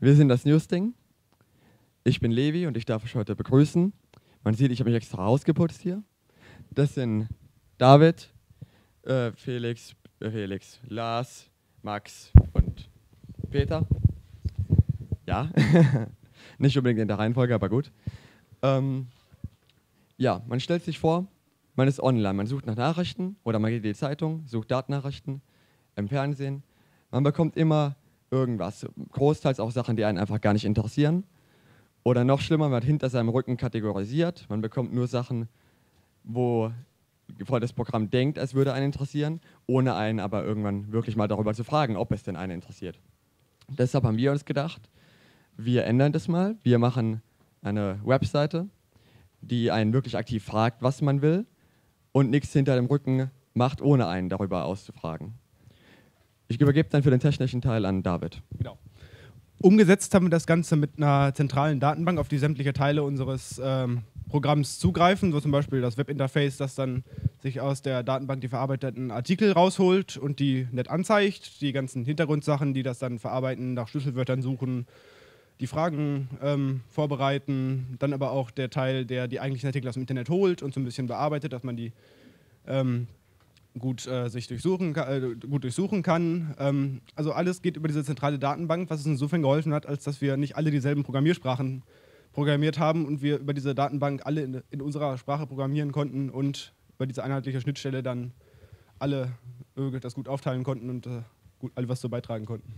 Wir sind das News Ding. Ich bin Levy und ich darf euch heute begrüßen. Man sieht, ich habe mich extra rausgeputzt hier. Das sind David, Felix, Lars, Max und Peter. Ja, nicht unbedingt in der Reihenfolge, aber gut. Ja, man stellt sich vor, man ist online, man sucht nach Nachrichten oder man geht in die Zeitung, sucht Datennachrichten im Fernsehen. Man bekommt immer irgendwas, großteils auch Sachen, die einen einfach gar nicht interessieren. Oder noch schlimmer, man wird hinter seinem Rücken kategorisiert. Man bekommt nur Sachen, wo das Programm denkt, es würde einen interessieren, ohne einen aber irgendwann wirklich mal darüber zu fragen, ob es denn einen interessiert. Deshalb haben wir uns gedacht, wir ändern das mal. Wir machen eine Webseite, die einen wirklich aktiv fragt, was man will und nichts hinter dem Rücken macht, ohne einen darüber auszufragen. Ich übergebe dann für den technischen Teil an David. Genau. Umgesetzt haben wir das Ganze mit einer zentralen Datenbank, auf die sämtliche Teile unseres Programms zugreifen, so zum Beispiel das Webinterface, das dann sich aus der Datenbank die verarbeiteten Artikel rausholt und die nett anzeigt, die ganzen Hintergrundsachen, die das dann verarbeiten, nach Schlüsselwörtern suchen, die Fragen vorbereiten, dann aber auch der Teil, der die eigentlichen Artikel aus dem Internet holt und so ein bisschen bearbeitet, dass man die gut durchsuchen kann. Also alles geht über diese zentrale Datenbank, was uns insofern geholfen hat, als dass wir nicht alle dieselben Programmiersprachen programmiert haben und wir über diese Datenbank alle in unserer Sprache programmieren konnten und über diese einheitliche Schnittstelle dann alle das gut aufteilen konnten und alle was so beitragen konnten.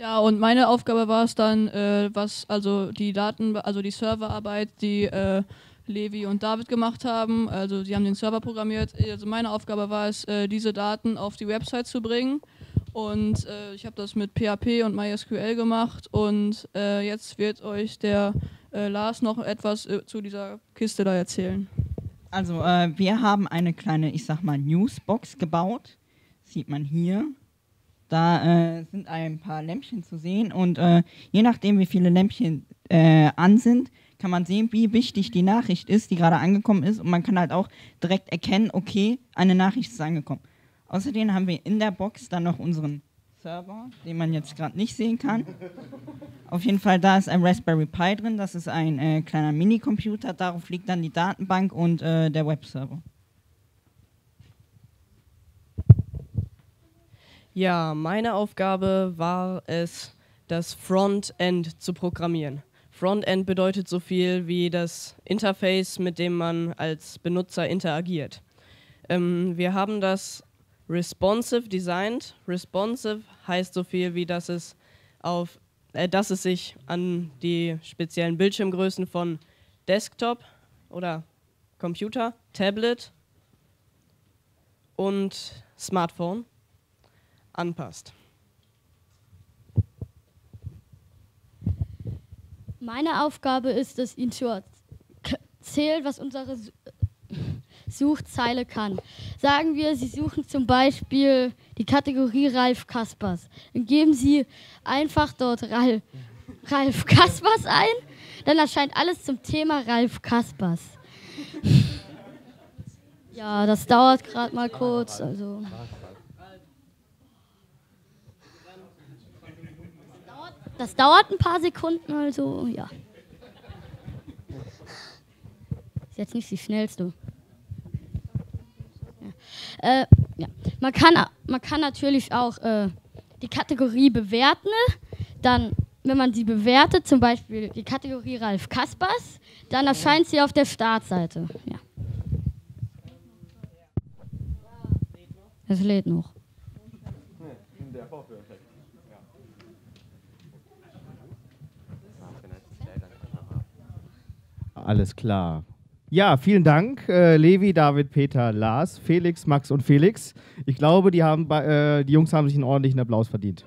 Ja, und meine Aufgabe war es dann, die Serverarbeit, die Levi und David gemacht haben, also sie haben den Server programmiert. Also meine Aufgabe war es, diese Daten auf die Website zu bringen und ich habe das mit PHP und MySQL gemacht und jetzt wird euch der Lars noch etwas zu dieser Kiste da erzählen. Also wir haben eine kleine, ich sag mal, Newsbox gebaut, sieht man hier. Da sind ein paar Lämpchen zu sehen und je nachdem, wie viele Lämpchen an sind, kann man sehen, wie wichtig die Nachricht ist, die gerade angekommen ist. Und man kann halt auch direkt erkennen, okay, eine Nachricht ist angekommen. Außerdem haben wir in der Box dann noch unseren Server, den man jetzt gerade nicht sehen kann. Auf jeden Fall, da ist ein Raspberry Pi drin. Das ist ein kleiner Minicomputer. Darauf liegt dann die Datenbank und der Webserver. Ja, meine Aufgabe war es, das Frontend zu programmieren. Frontend bedeutet so viel wie das Interface, mit dem man als Benutzer interagiert. Wir haben das responsive designed. Responsive heißt so viel wie, dass es sich an die speziellen Bildschirmgrößen von Desktop oder Computer, Tablet und Smartphone anpasst. Meine Aufgabe ist es, ihn zu erzählen, was unsere Suchzeile kann. Sagen wir, Sie suchen zum Beispiel die Kategorie Ralf Kaspers. Dann geben Sie einfach dort Ralf Kaspers ein, dann erscheint alles zum Thema Ralf Kaspers. Ja, das dauert gerade mal kurz. Also. Das dauert ein paar Sekunden, also ja. Ist jetzt nicht die schnellste. Ja. Ja. Man kann natürlich auch die Kategorie bewerten. Dann, wenn man sie bewertet, zum Beispiel die Kategorie Ralf Kaspers, dann erscheint sie auf der Startseite. Ja. Es lädt noch. Alles klar. Ja, vielen Dank, Levi, David, Peter, Lars, Felix, Max und Felix. Ich glaube, die Jungs haben sich einen ordentlichen Applaus verdient.